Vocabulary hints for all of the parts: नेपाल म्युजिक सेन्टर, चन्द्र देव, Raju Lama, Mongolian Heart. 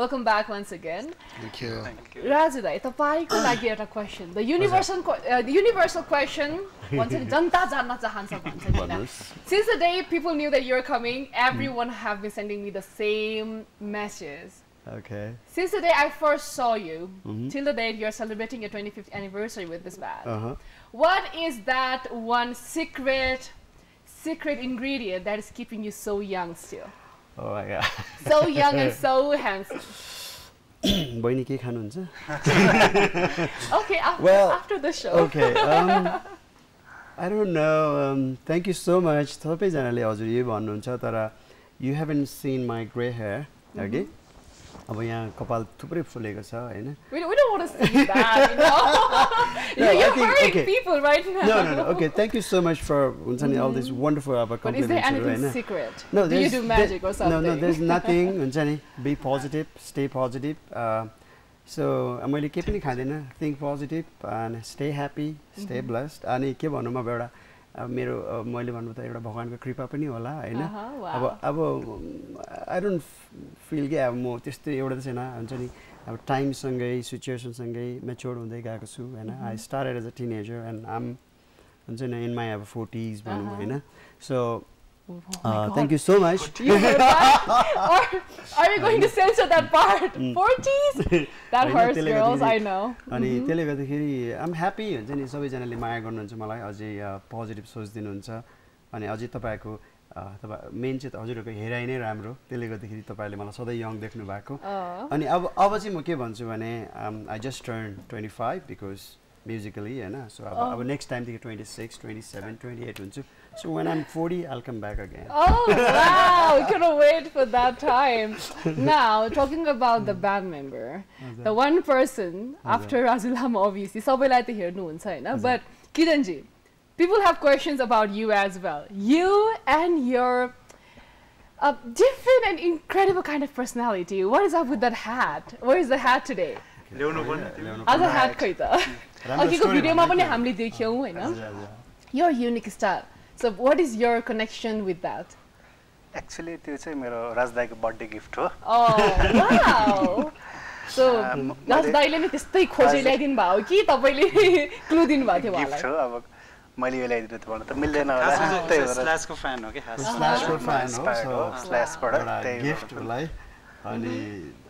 Welcome back once again. Thank you. Thank you. Raju dai, tapaiko lagi euta question. The universal question. Since the day people knew that you're coming, everyone have been sending me the same message. Okay. Since the day I first saw you, till the day you're celebrating your 25th anniversary with this band. What is that one secret ingredient that is keeping you so young still? Oh my God. So young and so handsome. Okay, after the show. Okay. I don't know. Thank you so much. You haven't seen my gray hair. Okay? We don't want to see that, you know? You're hurting people right now. No. Okay, thank you so much for all these wonderful compliments. But is there anything secret? No, do you do magic or something? No, there's nothing. Be positive, stay positive. So, I'm going to think positive and stay happy, stay blessed. And I don't feel that I'm more time sangai, situation sangai, mature hunday gayeko chu. I started as a teenager and I'm in my 40s. So thank you so much. You heard that? Or are you going to censor that part? 40s? That hurts, girls, I know. I'm happy. I'm positive. Main chit हजुरको हेराइ नै राम्रो त्यसले गर्दाखेरि तपाईले मलाई सधैँ young देख्नु भएको अनि अब चाहिँ म के भन्छु भने I just turned 25 because musically हैन so अब next time देखि 26 27 28 हुन्छ so when I'm 40 I'll come back again. Oh wow, I couldn't wait for that time. Now talking about the band member, the one person after Raju Lama obviously सबैलाई त हेर्नु हुन्छ हैन but Kiranji, people have questions about you as well. You and your different and incredible kind of personality. What is up with that hat? Where is the hat today? Other hat kaita. Okay, your unique style. So what is your connection with that? Actually, it's my Rajdai's birthday gift. Oh wow! So Rajdai, this is the clue. Slash को fan हो क्या? अनि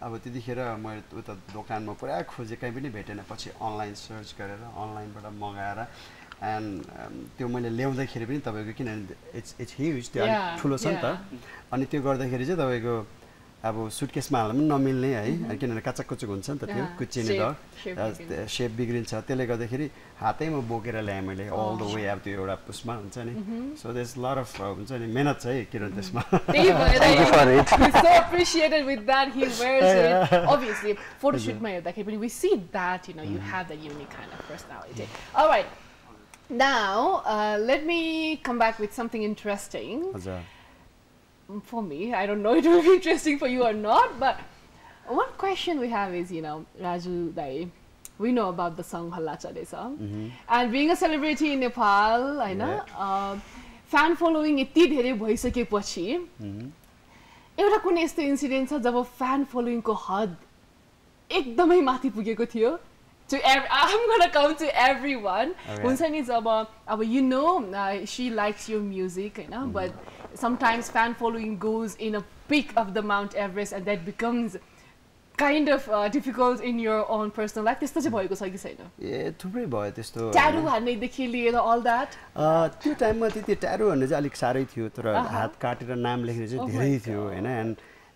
अब त्यतिखेर मैले उता दोकानमा पुरा खोजे कहीँ पनि भेटेन पछि अनलाइन सर्च गरेर अनलाइनबाट मगाएर and त्यो मैले ल्याउँदाखेरि पनि तपाईको किनभने it's huge त्यो ठुलो छ नि त अनि त्यो गर्दाखेरि चाहिँ तपाईको अब सुटकेसमा हाल्न पनि नमिल्ने है किनभने काचककुचक हुन्छ नि त त्यो कुच्चिने डर शेप बिग्रिन्छ त्यसले गर्दाखेरि हातैमा बोकेर ल्याए मैले ऑल द वे अब त्यो एउटा पुस्मा हुन्छ नि so there is lot of हुन्छ नि मेहनत छ है किरण त्यसमा त्यही भएर I so appreciated with that he wears it obviously फोटोशूटमा हेर्दाखेरि पनि we see that you know you have the unique kind of personality alright now let me come back with something interesting for me, I don't know it will be interesting for you or not, but one question we have is, you know, Raju Dai, we know about the song Halla Chale Song, and being a celebrity in Nepal, I know, fan following itti dherai bhayisakepachi, euta kunai yesto incident cha jab fan following ko had ekdamai mathi pugeko thiyo. I'm gonna come to everyone. You know, she likes your music, you know, but sometimes fan following goes in a peak of the Mount Everest, and that becomes kind of difficult in your own personal life. This boy goes like this, I know. Yeah, too boy. This to tattoo and all that. Two time the tattoo and Alex Sarithio, Hath Carter and Nam Lehis, and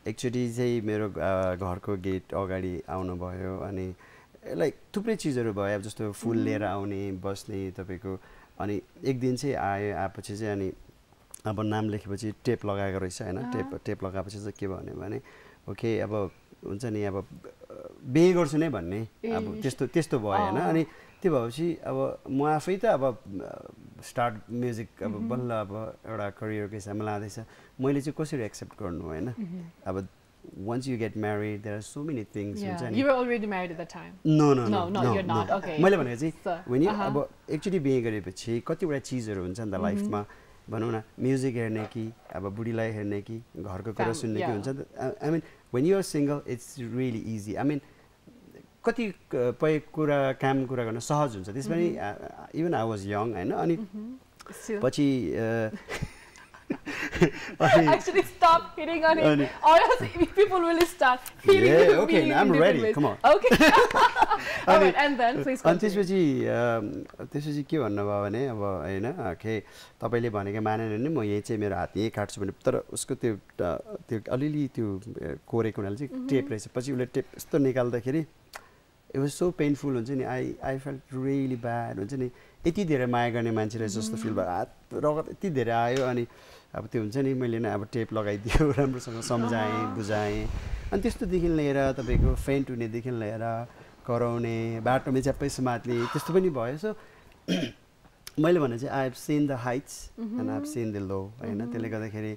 actually, they Miro Gorko Gate, Ogadi, Aunoboyo, and like थुप्रै चीजहरु भयो अब जस्तो फुल लिएर आउने बस्ने तपाईको अनि एक दिन चाहिँ आए आपछि चाहिँ अनि अब नाम लेखेपछि टेप लगाएको रहेछ हैन टेप लगाएपछि चाहिँ के भन्यो भने ओके अब हुन्छ नि अब बे गर्छु नै भन्ने अब त्यस्तो भयो हैन अनि त्यो भएपछि अब म आफै त अब स्टार्ट म्युजिक अब बल्ल अब एउटा करियरको हिसाबमा लादैछ मैले चाहिँ कसरी एक्सेप्ट गर्नु हैन अब once you get married, there are so many things. Yeah. You were already married at that time. No, you're not. Okay. When you actually being a rich, you got your cheese around and the life. भनौं न music हेर्ने कि अब बुढीलाई हेर्ने कि घरको कुरा सुन्ने कि हुन्छ I mean when you are single it's really easy I mean कति पय कुरा काम कुरा गर्न सहज हुन्छ त्यसमा नि इभन आई वाज यङ हैन अनि पछि Actually, stop hitting on it, or else people will start hitting on it. Yeah, okay, I'm ready. Ways. Come on. Okay. All right, and then please continue. This is what I'm talking about. I know. Okay. So, I believe that man and woman, my hand, my hand, cuts. But उसको त्यो अलिलि त्यो कोरेको नलजी tape रहेछ. पछि उले tape यस्तो निकाल्दाखेरि it was so painful. हुन्छ नि I felt really bad. हुन्छ नि यति धेरै माया गर्ने मान्छे रहेछ जस्तो feel भयो. रगत यति धेरै आयो अनि अब त्यो हुन्छ नि मैले न अब टेप लगाइदियो राम्रोसँग समझाएँ बुझाएँ अनि त्यस्तोदेखि लिएर तपाईको फेन्ट हुनेदेखि लिएर कराउने बाटोमा चप्पै समात्ने त्यस्तो पनि भयो सो मैले भने चाहिँ I have seen the heights and I have seen the low हैन त्यसले गर्दाखेरि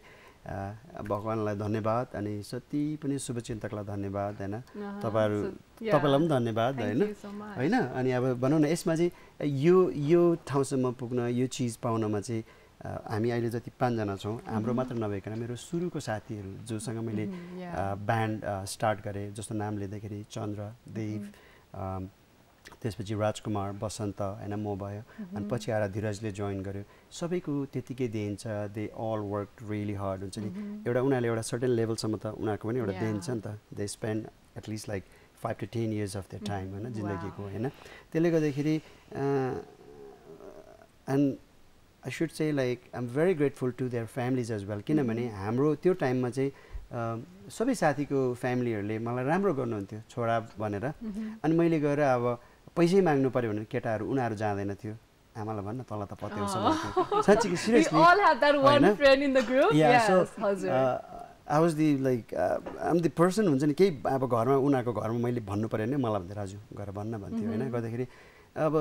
भगवानलाई धन्यवाद अनि सती पनि शुभचिन्तकलाई धन्यवाद हैन तपाईहरु तपाईलाई पनि धन्यवाद हैन हैन अनि अब भनौं न यसमा चाहिँ यो ठाउँसम्म पुग्न यो चीज पाउनमा चाहिँ हामी अहिले जति पाँच जना छौं हाम्रो मात्र नभएकन मेरो सुरुको साथीहरु जोसँग मैले ब्यान्ड स्टार्ट गरे जस्तो नाम लेख्दाखेरि चन्द्र देव त्यसपछि राजकुमार बसन्त हैन म भयो अनि पछि आएर धीरजले जोइन गर्यो सबैको त्यतिकै देन छ they all work really hard हुन्छ नि एउटा उनीहरुले एउटा सर्टेन लेभल सम्म त उनीहरुको पनि एउटा देन छ नि त they spend at least like 5 to 10 years of their time हैन जिन्दगीको हैन त्यसले गर्दाखेरि and I should say like I'm very grateful to their families as well. किनभने हाम्रो त्यो टाइममा चाहिँ सबै साथीको फ्यामिलीहरुले मलाई राम्रो गर्नुहुन्थ्यो छोरा भनेर अनि मैले गएर अब पैसा माग्नु पर्यो भने केटाहरु उनीहरु जाँदैन थियो आमालाई भन्न तल त पत्याउँछ साच्चै कि seriously all have that one friend in the group yeah so I was the like I'm the person हुन्छ नि के अब घरमा उनीहरुको घरमा मैले भन्नु पर्यो नि मलाई भन्थे राजु गएर भन्न भन्थ्यो हैन गर्दाखेरि अब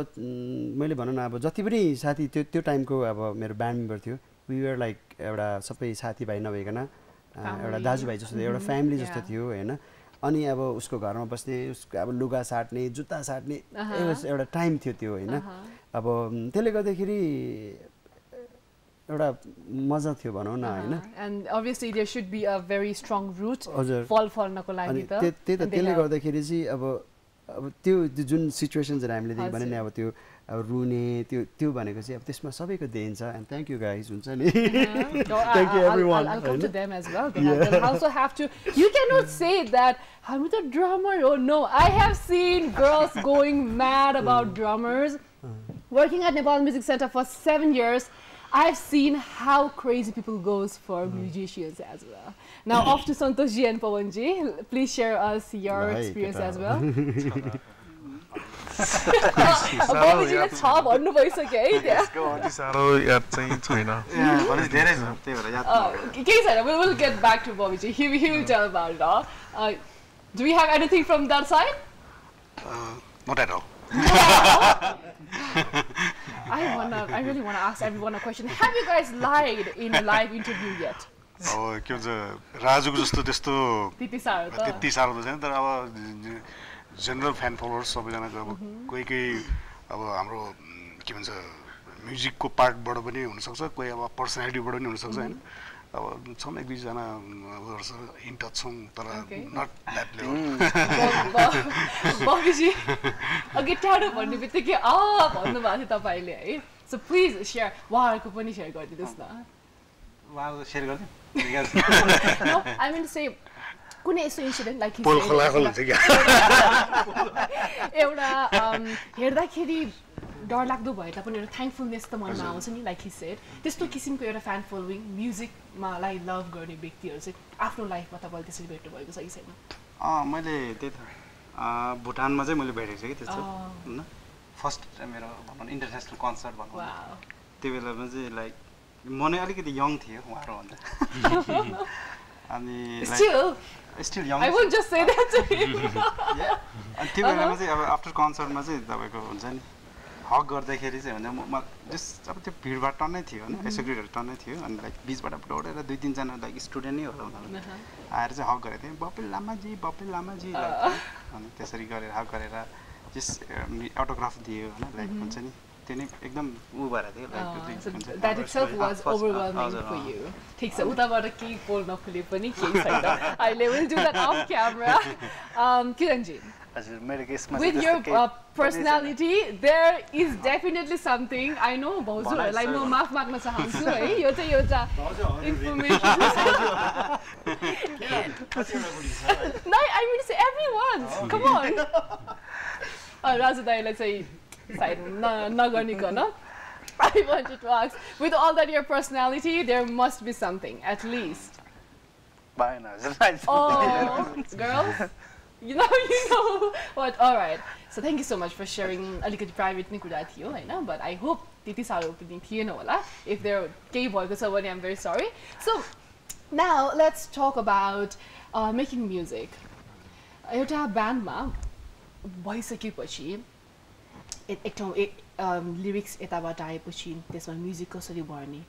मैले भन्न न अब जति पनि साथी त्यो टाइमको अब मेरो ब्यान्ड मेम्बर थियो वी वर लाइक एउटा सबै साथीभाइ नभएकन एउटा दाजुभाइ जस्तो एउटा फ्यामिली जस्तो थियो हैन अनि अब उसको घरमा बस्ने उसको अब लुगा साट्ने जुत्ता साट्ने एउटा टाइम थियो त्यो हैन अब त्यसले गर्दाखेरि एउटा मजा थियो भनौं न हैन and obviously there should be a very strong root फल फल्नको लागि त त्यसले गर्दाखेरि चाहिँ अब त्यो जुन सिचुएशन्स हामीले देख्यौ भने नि अब त्यो रुने त्यो भनेको चाहिँ अब त्यसमा सबैको देन छ एन्ड थ्यांक यू गाइज हुन्छ नि thank you everyone I come to them as well they also have to you can not say that हामी त ड्रमर हो no I have seen girls going mad about drummers working at नेपाल म्युजिक सेन्टर for 7 years I've seen how crazy people goes for musicians as well. Now off to Santosh ji and Pawan ji. Please share us your experience as well. Pawan ji, let's talk on the voice again. Let's go on. Saro, yar, chain chhoina. Yeah, Pawan ji, there is no. Okay, sir. We'll get back to Pawan ji. He will tell about it all. Do we have anything from that side? Not at all. I really want to ask everyone a question. Have you guys lied in a live interview yet? Oh, क्यों जो राजू को जस्तो तेस्तो तीती साल तो जाने तर अब general fan followers सब जाना तो अब कोई अब हमरो क्यों जो music को part बड़ा बनी उन सब से कोई अब personality बड़ा नहीं उन सब से है ना अब सब एक दूसरे ना वर्ष in touch हों तर not that level बॉबी जी अगर ठाड़ो पढ़ने बिते कि आप अपने बातें तपाईले आए so please share वाह को पनी share कर दी दोस्त ना वाह share कर दी no I mean say कुने ऐसे incident like पोल खला खला ठीक है ये वाला हेरदा केरी डर लाग्दो भयो तापनि एउटा थ्याङ्कफुलनेस त मनमा आउँछ नि लाइक ही सेड त्यस्तो किसिमको एउटा फ्यान फलोइङ म्युजिकमालाई लभ गर्ने व्यक्तिहरु चाहिँ आफ्नो लाइफमा तपाईले त्यसरी भेट्नु भएको छ कि छैन मैले त्यही त भुटानमा चाहिँ मैले भेटेको छु कि त्यस्तो हैन फर्स्ट मेरो भनौं इन्टरनेशनल कन्सर्ट भनौं त्यो बेलामा चाहिँ लाइक म नै अलिकति यङ थिए उहाँहरु भन्दा अनि still young I would just say that to him अनि त्यो बेलामा चाहिँ अब आफ्टर कन्सर्टमा चाहिँ तपाईको हुन्छ नि हक गर्दाखेरि चाहिँ भने म जस्ट अब त्यो भिडभाड टन्नै थियो हैन एसेक्रेटहरू टन्नै थियो अनि लाइक बीचबाट पटौडेर दुई तीन जना लाइक स्टुडेन्ट नै होला उनीहरु आएर चाहिँ हक गरेथे बप्पे लामाजी अनि त्यसरी गरेर हक गरेर जस्ट अटोग्राफ दियो हैन लाइक हुन्छ नि That itself was overwhelming for you. I will do that off camera. Kiranji, with your personality, there is definitely something. I know, Bauzu, like no maaf magna chahanchu, hai. Yota information. No, I mean it's everyone. Come on. Raju Dai, let's say, I wanted to ask, with all that your personality, there must be something, at least. Oh, girls. You know what? All right. So thank you so much for sharing. A little private nikuda thiyo, hai na? But I hope titi saro pani thieno hola. If there kehi bhayeko cha bhane, I'm very sorry. So now let's talk about making music. Euta band ma bhayisakepachi lyrics etabata aepachi tesma music kasari bhanne.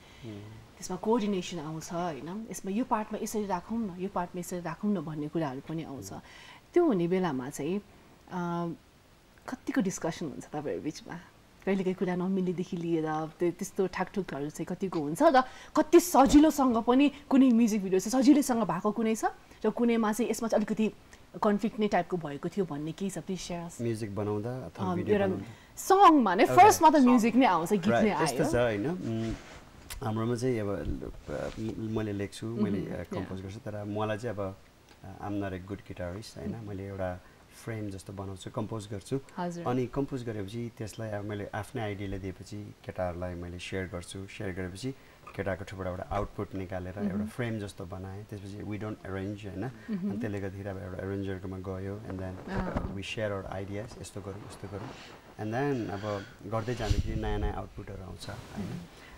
त्यसमा coordination आउँछ हैन यसमा यो पार्टमा यसरी राखौं न यो पार्टमा यसरी राखौं न भन्ने कुराहरु पनि आउँछ त्यो हुने बेलामा चाहिँ कतिको डिस्कसन हुन्छ तपाईहरु बीचमा कहिलेकै कुरा नमिल्ने देखि लिएर त्यस्तो ठ्याकठुकहरु चाहिँ कतिको हुन्छ र कति सजिलोसँग पनि कुनै म्युजिक भिडियो चाहिँ सजिलैसँग भएको कुनै छ र कुनैमा चाहिँ यसमा चाहिँ अलिकति कन्फ्लिक्ट नै टाइपको भएको थियो भन्ने के हिसाबले शेयर्स म्युजिक बनाउँदा अथवा भिडियो बनाउँदा सङ माने फर्स्टमा त म्युजिक नै आउँछ गीत नै आयो त्यस्तो छ हैन हाम्रो चाहिँ अब मैले लेख्छु मैले कम्पोज गर्छु तर मलाई चाहिँ अब I'm not a good guitarist हैन मैले एउटा फ्रेम जस्तो बनाउँछु कम्पोज गर्छु अनि कम्पोज गरेपछि त्यसलाई अब मैले आफ्नै आइडियाले दिएपछि केटाहरुलाई मैले शेयर गरेपछि केटाको थ्रुबाट एउटा आउटपुट निकालेर एउटा फ्रेम जस्तो बनाए त्यसपछि वी डोन्ट अरेन्ज हैन अनि त्यसले गर्दा एउटा अरेन्जरकोमा गयो and then we share our ideas यस्तो गरौँ एन्ड देन अब गर्दै जाँदाखेरि नयाँ नयाँ आउटपुटहरु आउँछ हैन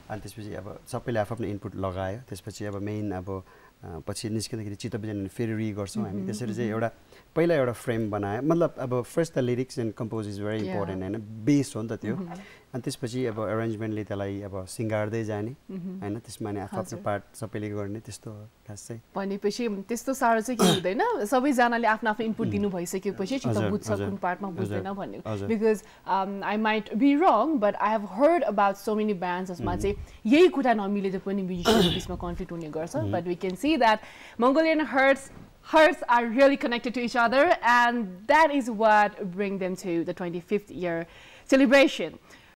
अनि त्यसपछि अब सबैले आफ्नो इनपुट लगायो त्यसपछि अब मेन अब पछि निस्किँदाखेरि चित्तबिजन फेरि रि गर्छौं हामी त्यसरी चाहिँ एउटा पहिला एउटा फ्रेम बनाए मतलब अब first the lyrics and compose is very important हैन बेस हो नि त त्यो अनि त्यसपछि अब अरेन्जमेन्टले त्यसलाई अब सिंगार्दै जाने हैन त्यसमा नि आफ्नो पार्ट सबैले गर्ने त्यस्तो खास चाहिँ भनेपछि त्यस्तो सारो चाहिँ के हुँदैन सबै जनाले आफ्नो आफ्नो इनपुट दिनु भइसकेपछि चित्त बुझ्छ कुन पार्टमा बुझ्दैन भन्ने because I might be wrong but I have heard about so many bands जसमा चाहिँ यही कुरा नमिलेर पनि म्युजिकको बीचमा कन्फ्लिक्ट हुने गर्छ but we can see that Mongolian hearts are really connected to each other and that is what bring them to the 25th year celebration.